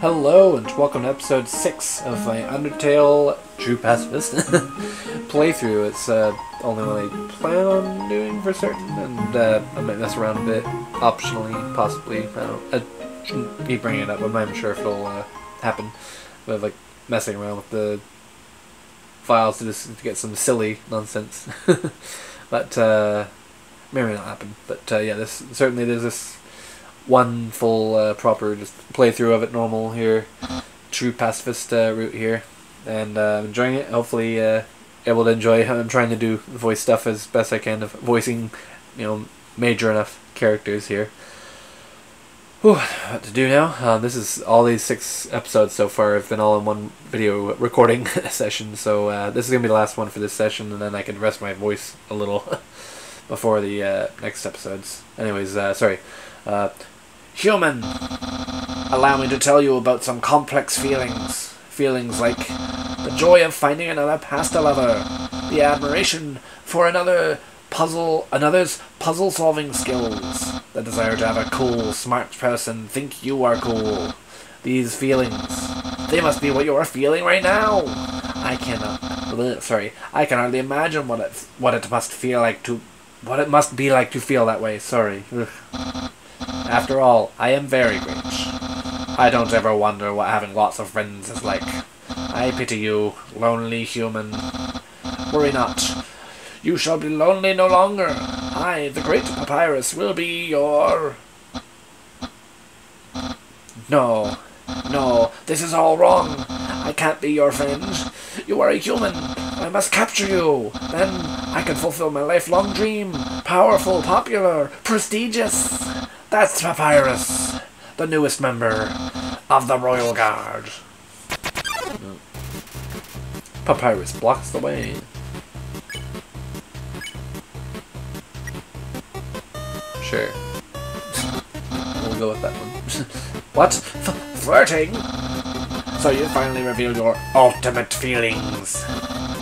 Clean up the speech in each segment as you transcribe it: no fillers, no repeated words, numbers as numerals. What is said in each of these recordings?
Hello and welcome to episode 6 of my Undertale True Pacifist playthrough. It's only one I plan on doing for certain, and I might mess around a bit, optionally, possibly. I shouldn't be bringing it up, I'm not even sure if it'll happen. But like messing around with the files to get some silly nonsense. But maybe not happen. But yeah, this certainly there's this one full proper just playthrough of it normal here, True Pacifist route here, and I'm enjoying it. Hopefully able to enjoy how I'm trying to do voice stuff as best I can of voicing, you know, major enough characters here. Whew, what to do now? This is all these 6 episodes so far have been all in one video recording session, so this is gonna be the last one for this session, and then I can rest my voice a little before the next episodes. Anyways, sorry. Human, allow me to tell you about some complex feelings. Feelings like the joy of finding another pasta lover, the admiration for another's puzzle-solving skills, the desire to have a cool, smart person think you are cool. These feelings, they must be what you are feeling right now. I can hardly imagine what it must be like to feel that way. Sorry. Ugh. After all, I am very rich. I don't ever wonder what having lots of friends is like. I pity you, lonely human. Worry not. You shall be lonely no longer. I, the great Papyrus, will be your... No. No, this is all wrong. I can't be your friend. You are a human. I must capture you. Then I can fulfill my lifelong dream. Powerful, popular, prestigious. That's Papyrus, the newest member of the Royal Guard. Papyrus blocks the way. Sure. We'll go with that one. What? Flirting? So you finally revealed your ultimate feelings.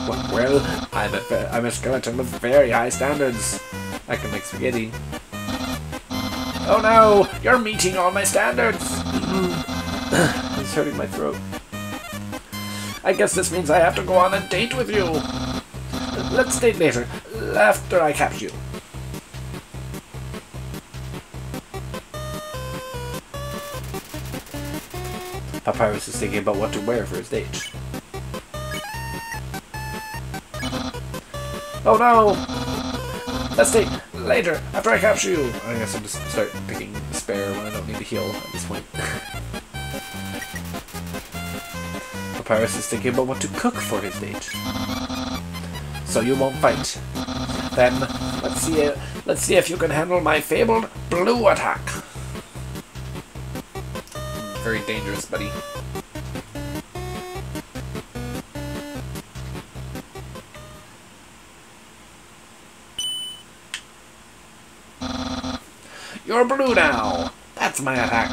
Well, I'm a skeleton with very high standards. I can make spaghetti. Oh no! You're meeting all my standards! It's hurting my throat. I guess this means I have to go on a date with you. Let's date later, after I catch you. Papyrus is thinking about what to wear for his date. Oh no! Let's date! Later, after I capture you! I guess I'll just start picking spare when I don't need to heal at this point. Papyrus is thinking about what to cook for his date. So you won't fight. Then, let's see if you can handle my fabled blue attack. Very dangerous, buddy. You're blue now! That's my attack!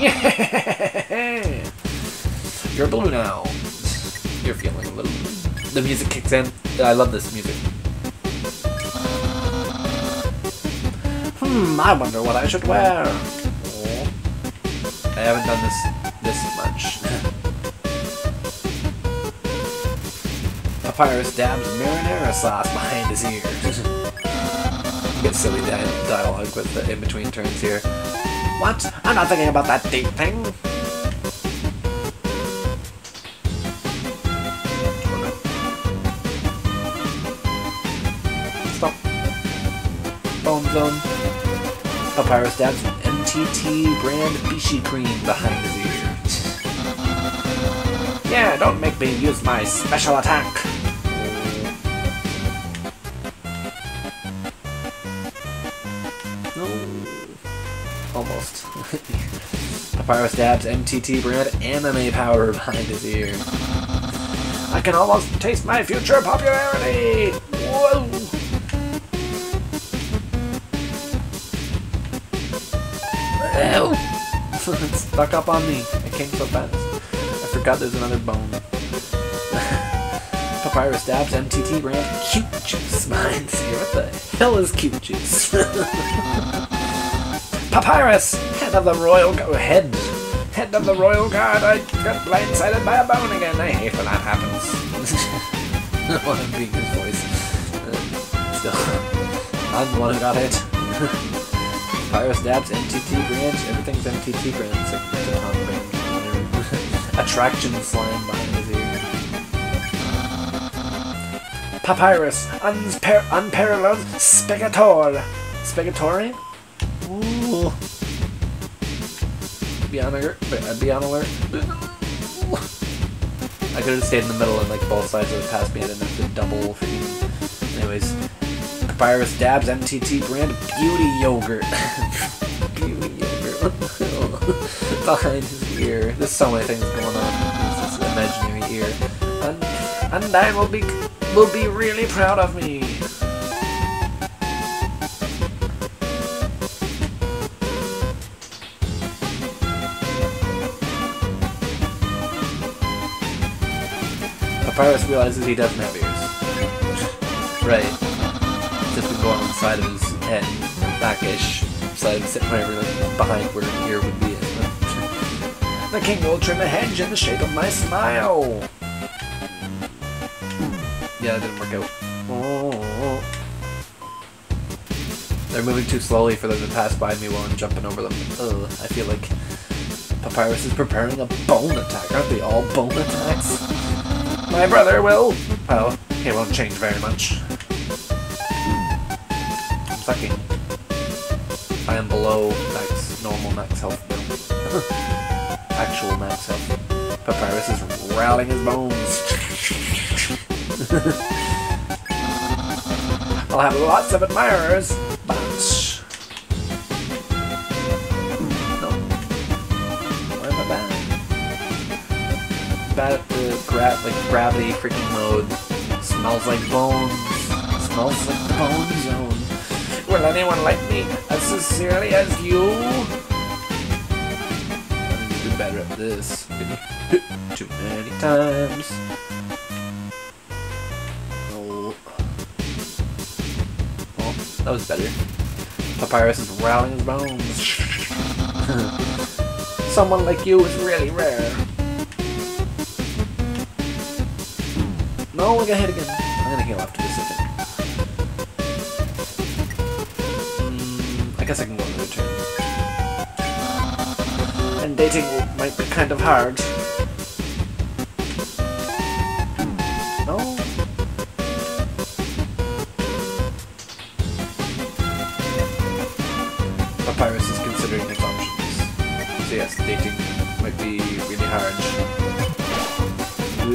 Yeah! You're blue now! You're feeling a little... The music kicks in. I love this music. I wonder what I should wear! Oh. I haven't done this much. Papyrus dabs marinara sauce behind his ear. Get silly dialogue with the in-between turns here. What? I'm not thinking about that date thing! Stop. Bone zone. Papyrus dabs MTT brand Bishi cream behind his ear. Yeah, don't make me use my special attack! Almost. Papyrus dabs MTT brand anime powder behind his ear. I can almost taste my future popularity! Whoa! It's stuck up on me. It came so fast. I forgot there's another bone. Papyrus dabs MTT brand cute juice behind his ear. What the hell is cute juice? Papyrus, head of the Royal Guard. head of the Royal Guard, I got blindsided by a bone again. I hate when that happens. I want to be his voice. Still, I'm the one who got hit. Papyrus dabs MTT branch. Everything's MTT branch. It's like a attraction slam behind his ear. Papyrus, unparalleled Spegator. Spegatory? Ooh. Be on alert. I could have stayed in the middle and like both sides of the pass me. I didn't have to double thing. Anyways, Papyrus dabs MTT brand beauty yogurt. Beauty yogurt. Behind his ear. There's so many things going on. This imaginary ear. Undyne will be really proud of me. Papyrus realizes he doesn't have ears. Right. Just would go on the side of his head, back-ish, side, whatever, like, behind where an ear would be. The king will trim a hedge in the shape of my smile! Yeah, that didn't work out. Oh. They're moving too slowly for them to pass by me while I'm jumping over them. Ugh, I feel like Papyrus is preparing a bone attack. Aren't they all bone attacks? My brother will! Well, he won't change very much. I'm sucking. I am below max, normal max health now. Actual max health. Papyrus is rattling his bones. I'll have lots of admirers, but... At the gravity freaking mode. Smells like bones. Smells like the bone zone. Will anyone like me as sincerely as you? I need to do better at this. Too many times. Oh. Well, that was better. Papyrus is rattling his bones. Someone like you is really rare. No, I got hit again. I'm gonna heal after this, I think. I guess I can go another turn. And dating might be kind of hard. No? Papyrus is considering its options. So yes, dating might be really hard.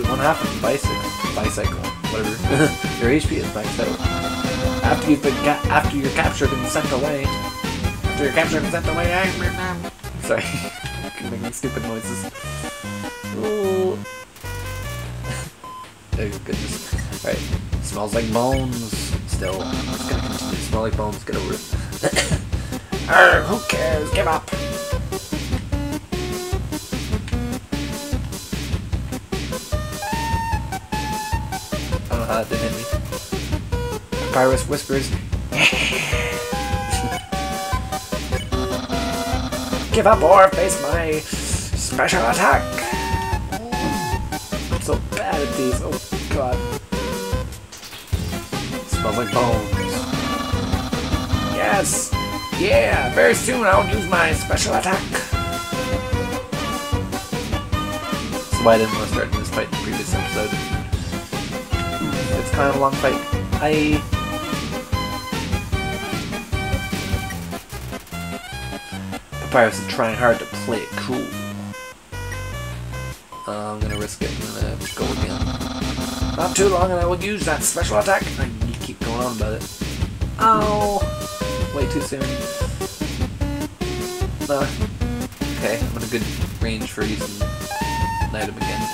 What happened? Bicycle, whatever. Your HP is maxed out. After you're captured and sent away. After you're captured and sent away, I'm sorry. Keep making stupid noises. Ooh. Oh goodness. Alright. Smells like bones. Still. It's gonna continue to smell like bones. Get over it. Arrgh, who cares? Give up. Didn't hit me. Papyrus whispers, give up or face my special attack! I'm so bad at these, oh god. Smells like bones. Yes! Yeah! Very soon I'll use my special attack! That's why I didn't want to start this fight in the previous episode. It's kind of a long fight. Papyrus is trying hard to play it cool. I'm gonna risk it. I'm gonna go again. Not too long and I will use that special attack. I keep going on about it. Oh! Way too soon. Okay, I'm in a good range for using an item again.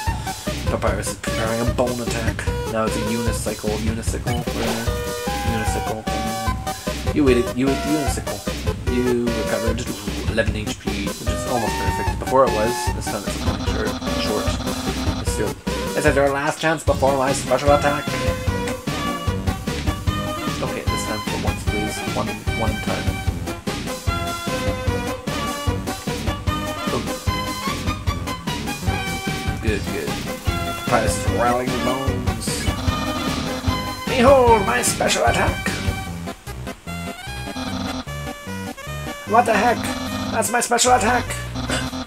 Papyrus is preparing a bone attack. Now it's a unicycle. You ate the unicycle. You recovered 11 HP, which is almost perfect. Before it was, this time it's coming short. This is your last chance before my special attack. Okay, this time for once, please. One time. good. Papyrus is rattling the bones. Behold my special attack! What the heck? That's my special attack!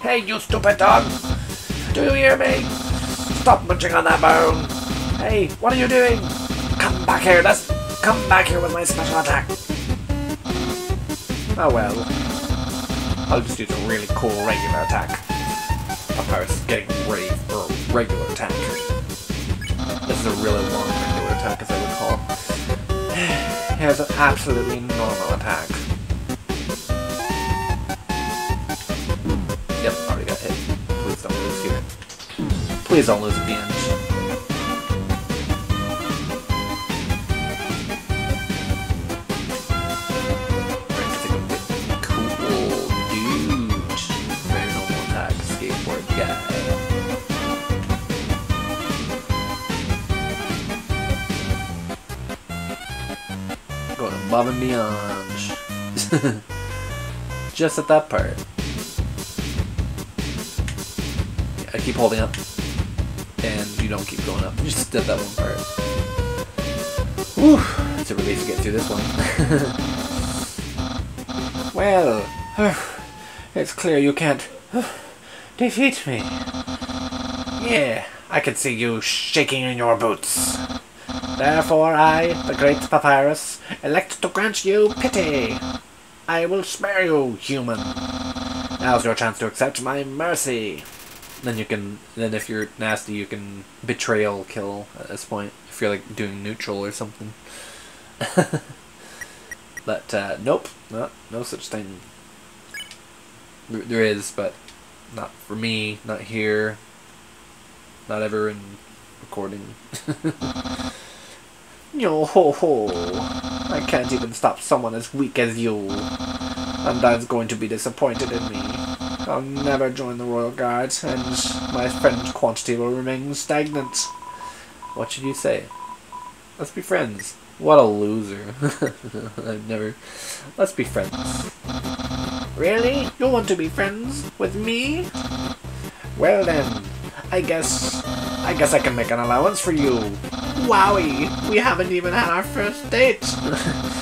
Hey, you stupid dog! Do you hear me? Stop munching on that bone! Hey, what are you doing? Come back here! Let's come back here with my special attack! Oh well. I'll just use a really cool regular attack. Papyrus is getting ready for a regular attack. This is a really long regular attack, as I would call. Here's an absolutely normal attack. Yep, already got hit. Please don't lose here. Please don't lose at the end. Cool dude. Very normal attack. Skateboard guy. Going above and beyond. Just at that part. I keep holding up, and you don't keep going up. You just did that one part. Whew, it's a relief to get through this one. Well, it's clear you can't defeat me. Yeah, I can see you shaking in your boots. Therefore I, the great Papyrus, elect to grant you pity. I will spare you, human. Now's your chance to accept my mercy. Then you can. Then if you're nasty, you can betrayal kill at this point. If you're like doing neutral or something. But nope, no such thing. There is, but not for me. Not here. Not ever in recording. Yo ho ho! I can't even stop someone as weak as you. Undyne's going to be disappointed in me. I'll never join the Royal Guard, and my friend quantity will remain stagnant. What should you say? Let's be friends. What a loser. I've never... Let's be friends. Really? You want to be friends with me? Well then, I guess I can make an allowance for you. Wowie! We haven't even had our first date!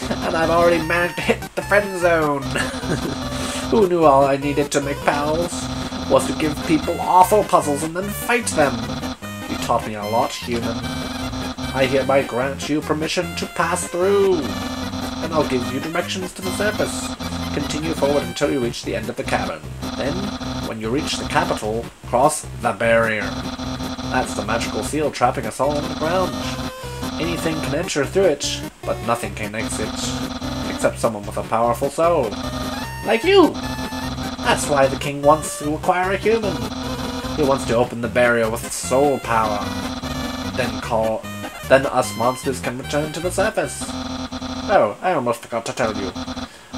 And I've already managed to hit the friend zone! Who knew all I needed to make pals was to give people awful puzzles and then fight them? You taught me a lot, human. I hereby grant you permission to pass through, and I'll give you directions to the surface. Continue forward until you reach the end of the cavern. Then, when you reach the capital, cross the barrier. That's the magical seal trapping us all on the ground. Anything can enter through it, but nothing can exit, except someone with a powerful soul. Like you! That's why the king wants to acquire a human. He wants to open the barrier with soul power. Then us monsters can return to the surface. Oh, I almost forgot to tell you.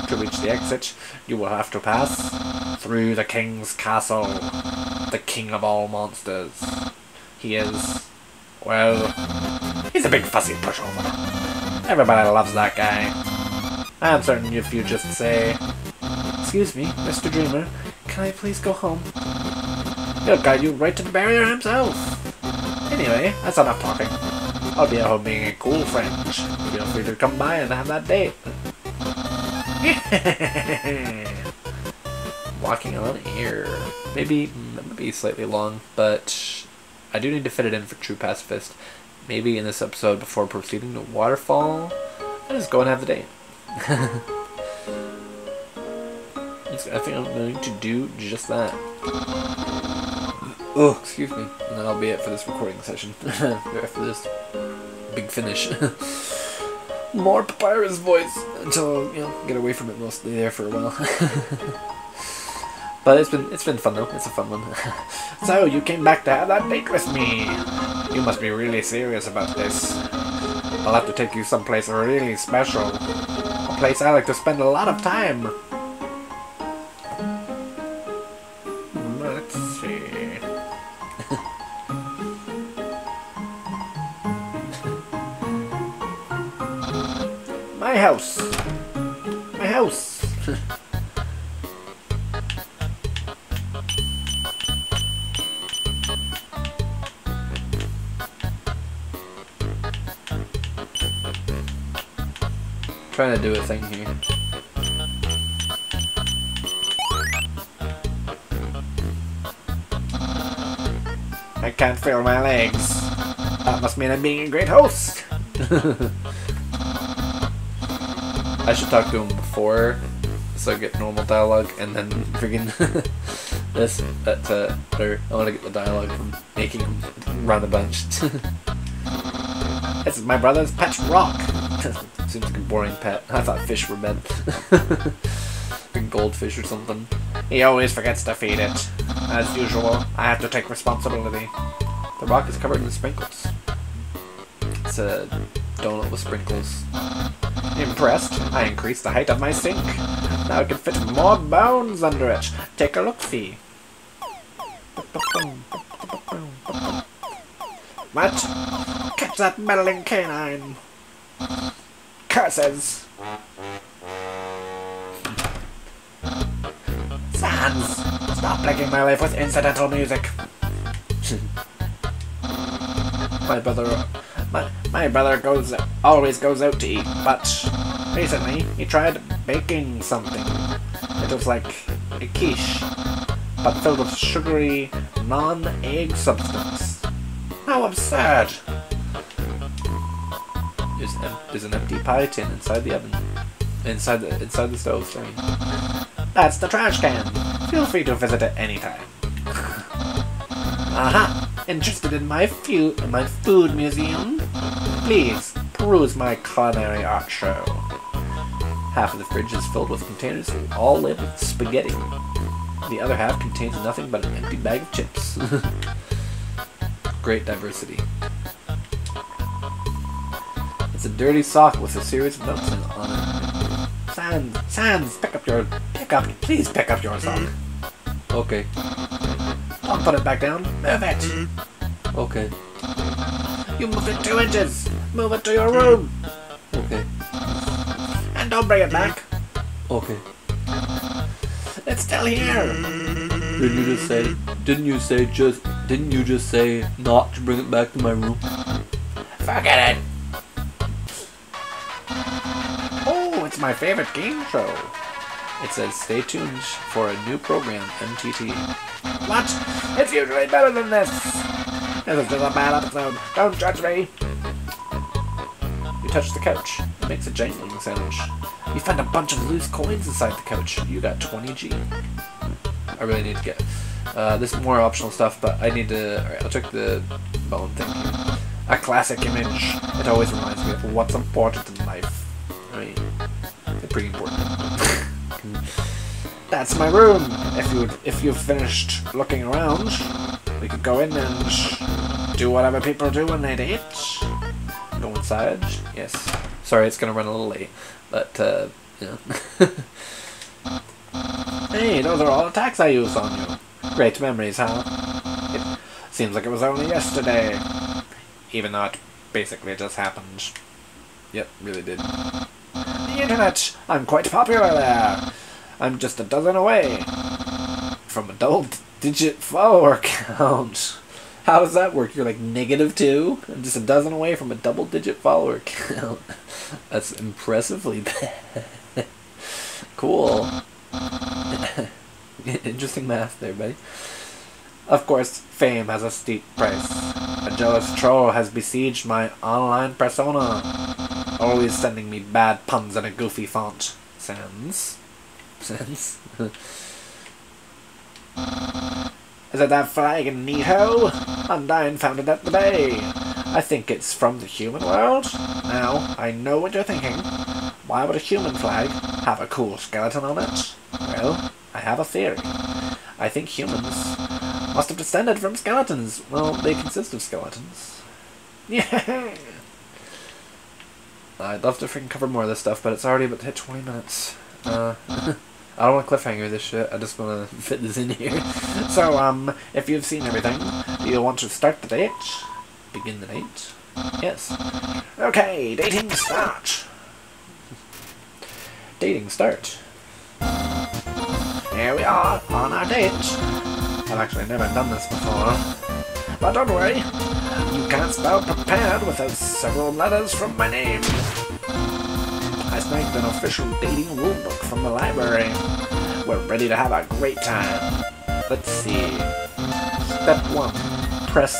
To reach the exit, you will have to pass through the king's castle. The king of all monsters. He is... well... he's a big fussy pushover. Everybody loves that guy. I'm certain if you just say... Excuse me, Mr. Dreamer, can I please go home? He'll guide you right to the barrier himself! Anyway, that's enough talking. I'll be at home being a cool friend. Feel free to come by and have that date. Walking on air. Maybe that might be slightly long, but I do need to fit it in for True Pacifist. Maybe in this episode before proceeding to Waterfall, I'll just go and have the date. I think I'm going to do just that. Oh, excuse me. And that'll be it for this recording session. After this big finish. More Papyrus voice until, you know, get away from it mostly there for a while. But it's been fun though. It's a fun one. So you came back to have that date with me. You must be really serious about this. I'll have to take you someplace really special. A place I like to spend a lot of time. My house! My house! Trying to do a thing here. I can't feel my legs. That must mean I'm being a great host. I should talk to him before, so I get normal dialogue, and then friggin' this. That's or I want to get the dialogue from making him run a bunch. This is my brother's patch rock. Seems like a boring pet. I thought fish were meant. Goldfish or something. He always forgets to feed it. As usual, I have to take responsibility. The rock is covered in sprinkles. It's a donut with sprinkles. Impressed, I increased the height of my sink. Now I can fit more bones under it. Take a look-see. What? Catch that meddling canine! Curses! Sans! Stop plaguing my life with incidental music! My brother always goes out to eat, but recently he tried baking something. It was like a quiche, but filled with sugary, non-egg substance. How absurd! There's an empty pie tin inside the oven. Inside the stove, sorry. That's the trash can. Feel free to visit it anytime. Aha! Interested in my food museum? Please peruse my culinary art show. Half of the fridge is filled with containers, all labeled spaghetti. The other half contains nothing but an empty bag of chips. Great diversity. It's a dirty sock with a series of notes on it. Sans, please pick up your sock. Okay. Don't put it back down. Move it. Okay. You moved it 2 inches. Move it to your room. Okay. And don't bring it back. Okay. It's still here. Didn't you just say not to bring it back to my room? Forget it. Oh, it's my favorite game show. It says, stay tuned for a new program, MTT. What? It's usually better than this! This is a bad episode. Don't judge me! You touch the couch. It makes a jangling sound. You find a bunch of loose coins inside the couch. You got 20G. I really need to get... this is more optional stuff, but I need to... Alright, I'll check the bone thing here. A classic image. It always reminds me of what's important in life. I mean, it's pretty important. That's my room. If you've finished looking around, we could go in and do whatever people do when they eat. Go inside. Yes. Sorry, it's gonna run a little late, but yeah. Hey, those are all attacks I used on you. Great memories, huh? It seems like it was only yesterday, even though it basically just happened. Yep, really did. The internet. I'm quite popular there. I'm just a dozen away from a double-digit follower count. How does that work? You're like -2? I'm just a dozen away from a double-digit follower count. That's impressively bad. Cool. Interesting math there, buddy. Of course, fame has a steep price. A jealous troll has besieged my online persona, always sending me bad puns in a goofy font. Sans. Is it that flag in Neho? Undyne found it at the bay. I think it's from the human world. Now, I know what you're thinking. Why would a human flag have a cool skeleton on it? Well, I have a theory. I think humans must have descended from skeletons. Well, they consist of skeletons. Yeah! I'd love to freaking cover more of this stuff, but it's already about to hit 20 minutes. I don't want to cliffhanger this shit, I just want to fit this in here. So, if you've seen everything, do you want to start the date? Begin the date? Yes. Okay, dating start! Dating start. Here we are, on our date! I've actually never done this before. But don't worry, you can't spell prepared without several letters from my name. I sniped an official dating rulebook from the library. We're ready to have a great time. Let's see. Step 1. Press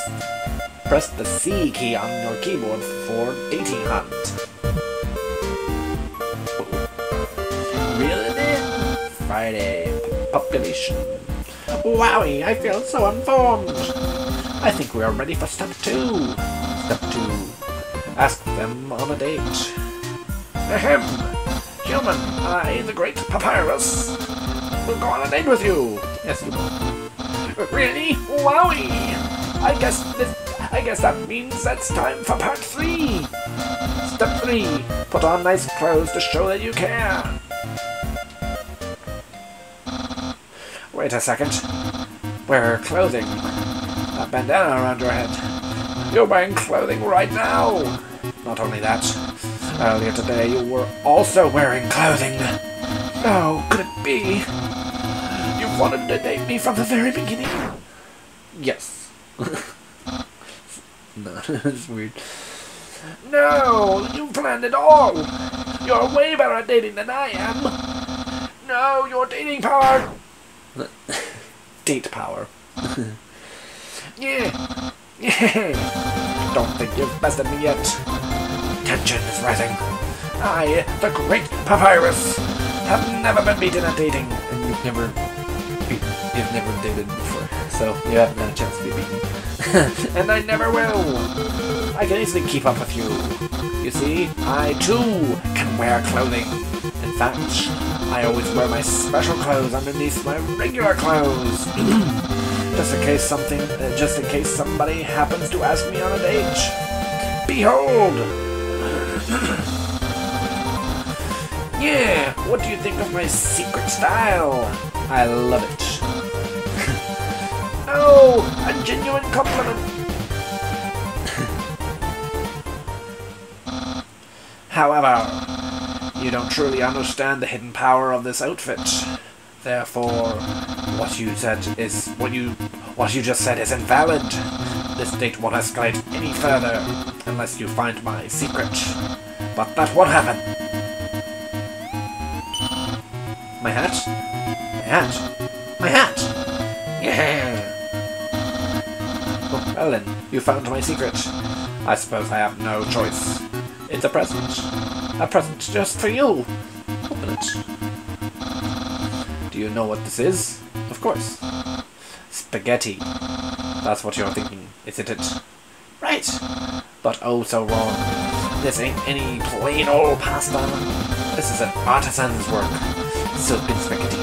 the C key on your keyboard for dating hunt. Really? Friday. Population. Wowie, I feel so informed. I think we are ready for step 2. Step 2. Ask them on a date. Ahem. Human, I, the great Papyrus, will go on a date with you. Yes, you will. Really? Wowie! I guess that means that's time for part 3. Step 3. Put on nice clothes to show that you care. Wait a second. Wear clothing. A bandana around your head. You're wearing clothing right now! Not only that, earlier today you were also wearing clothing. No, could it be? You've wanted to date me from the very beginning? Yes. No, that's weird. No! You planned it all! You're way better at dating than I am! No, your dating power! Date power. Yeah! Yeah! Don't think you've bested me yet. Tension is rising. I, the great Papyrus, have never been beaten at dating. And you've never dated before, so you haven't had a chance to be beaten. And I never will! I can easily keep up with you. You see, I too can wear clothing. In fact, I always wear my special clothes underneath my regular clothes. just in case somebody happens to ask me on a date. Behold! Yeah, what do you think of my secret style? I love it. No, a genuine compliment. However, you don't truly understand the hidden power of this outfit. Therefore, what you just said is invalid. This date won't escalate any further unless you find my secret. But that won't happen. My hat? My hat? My hat! Yeah! Oh, Ellen, you found my secret. I suppose I have no choice. It's a present. A present just for you. Open it. Do you know what this is? Of course. Spaghetti. That's what you're thinking, isn't it? Right! But oh so wrong. This ain't any plain old pasta. This is an artisan's work. Silken spaghetti,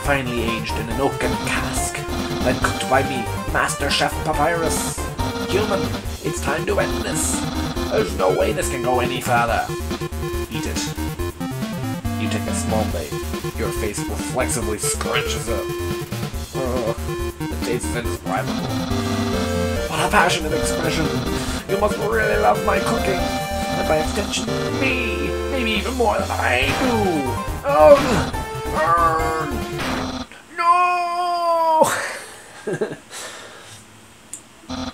finely aged in an oaken cask, then cooked by me, Master Chef Papyrus. Human, it's time to end this. There's no way this can go any further. Eat it. You take a small bite. Your face reflexively scrunches up. The taste is indescribable. What a passionate expression! You must really love my cooking, and by extension, me, maybe even more than I do. No!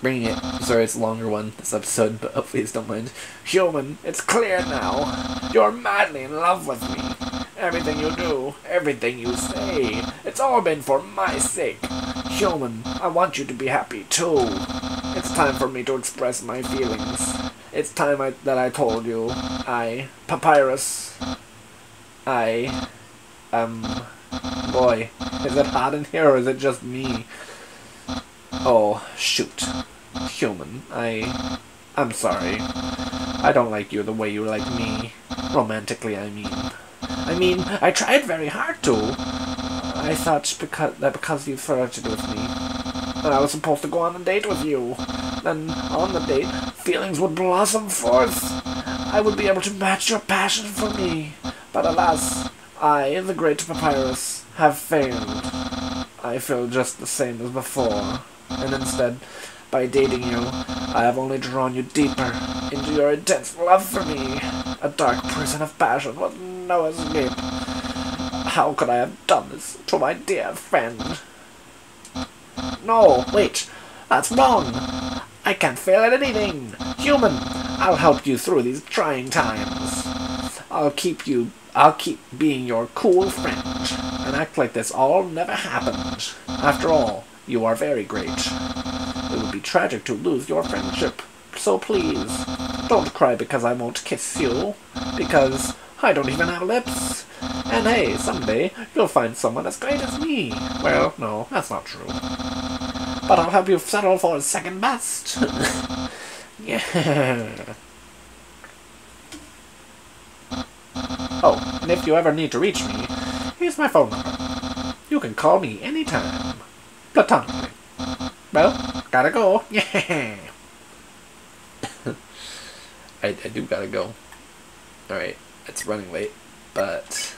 Bringing it. Sorry, it's a longer one this episode, but please don't mind. Human, it's clear now. You're madly in love with me. Everything you do, everything you say, it's all been for my sake. Human, I want you to be happy too. It's time for me to express my feelings. It's time that I told you. I, Papyrus, I, boy, is it hot in here or is it just me? Oh, shoot. Human, I'm sorry. I don't like you the way you like me. Romantically, I mean. I tried very hard to. I thought because you flirted with me, that I was supposed to go on a date with you. Then, on the date, feelings would blossom forth. I would be able to match your passion for me. But alas, I, the great Papyrus, have failed. I feel just the same as before. And instead, by dating you, I have only drawn you deeper into your intense love for me. A dark prison of passion with no escape. How could I have done this to my dear friend? No, wait, that's wrong. I can't fail at anything. Human, I'll help you through these trying times. I'll keep being your cool friend and act like this all never happened. After all, you are very great. It would be tragic to lose your friendship. So please, don't cry because I won't kiss you, because I don't even have lips. And hey, someday you'll find someone as great as me. Well, no, that's not true. But I'll help you settle for second best. Yeah. Oh, and if you ever need to reach me, here's my phone number. You can call me anytime. Platonically. Well, gotta go. Yeah. I do gotta go. Alright, it's running late, but...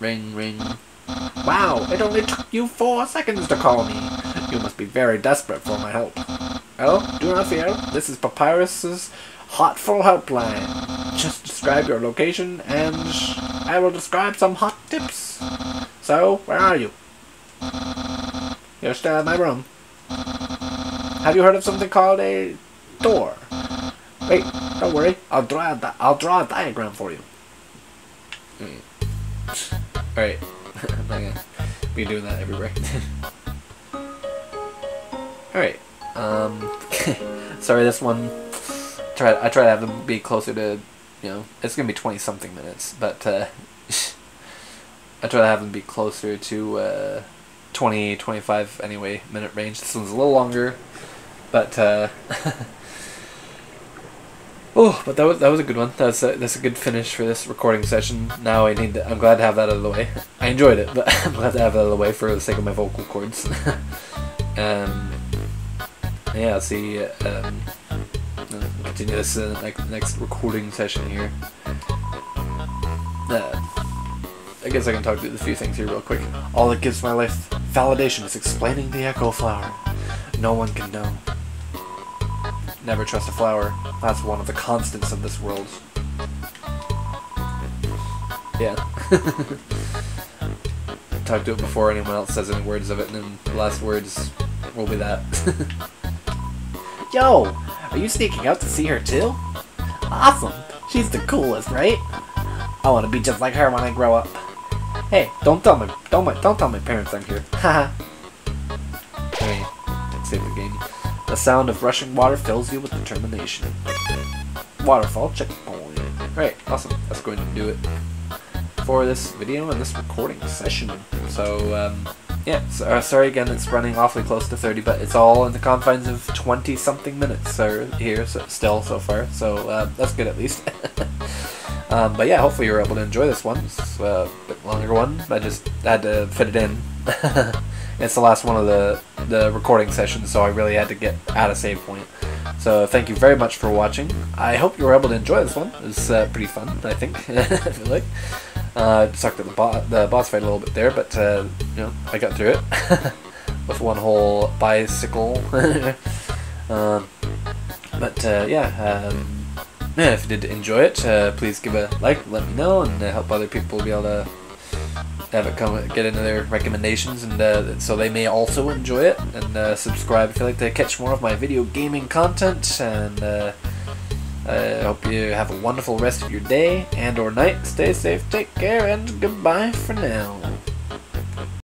Ring, ring. Wow, it only took you 4 seconds to call me. You must be very desperate for my help. Oh, do not fear. This is Papyrus's Hotful Helpline. Just describe your location, and I will describe some hot tips. So, where are you? You're still in my room. Have you heard of something called a... door? Wait, don't worry. I'll draw a diagram for you. Alright. I'm not gonna be doing that everywhere. Alright. Sorry, this one... I try to have them be closer to, you know, it's gonna be 20-something minutes, but, I try to have them be closer to, 20, 25, anyway, minute range. This one's a little longer, but, oh, but that was a good one. That's a good finish for this recording session. Now I'm glad to have that out of the way. I enjoyed it, but I'm glad to have that out of the way for the sake of my vocal cords. Yeah, see, continue this in the next recording session here. I guess I can talk through a few things here real quick. All that gives my life validation is explaining the echo flower. No one can know. Never trust a flower. That's one of the constants of this world. Yeah. I've talked to it before anyone else says any words of it, and then the last words will be that. Yo! Are you sneaking out to see her too? Awesome! She's the coolest, right? I want to be just like her when I grow up. Hey, don't tell my parents I'm here. Haha. Anyway, let's save the game. The sound of rushing water fills you with determination. Waterfall checkpoint. Alright, awesome. That's going to do it for this video and this recording session. So, yeah, so, sorry again, it's running awfully close to 30, but it's all in the confines of 20-something minutes here, so, still, so far. So, that's good at least. But yeah, hopefully you were able to enjoy this one. It's a bit longer one, I just had to fit it in. It's the last one of the recording sessions, so I really had to get out of save point. So thank you very much for watching. I hope you were able to enjoy this one. It was pretty fun, I think. I feel like sucked at the boss fight a little bit there, but you know, I got through it with one whole bicycle. Yeah. If you did enjoy it, please give a like, let me know, and help other people be able to have it come get into their recommendations, and so they may also enjoy it. And subscribe if you like to catch more of my video gaming content. And I hope you have a wonderful rest of your day and/or night. Stay safe, take care, and goodbye for now.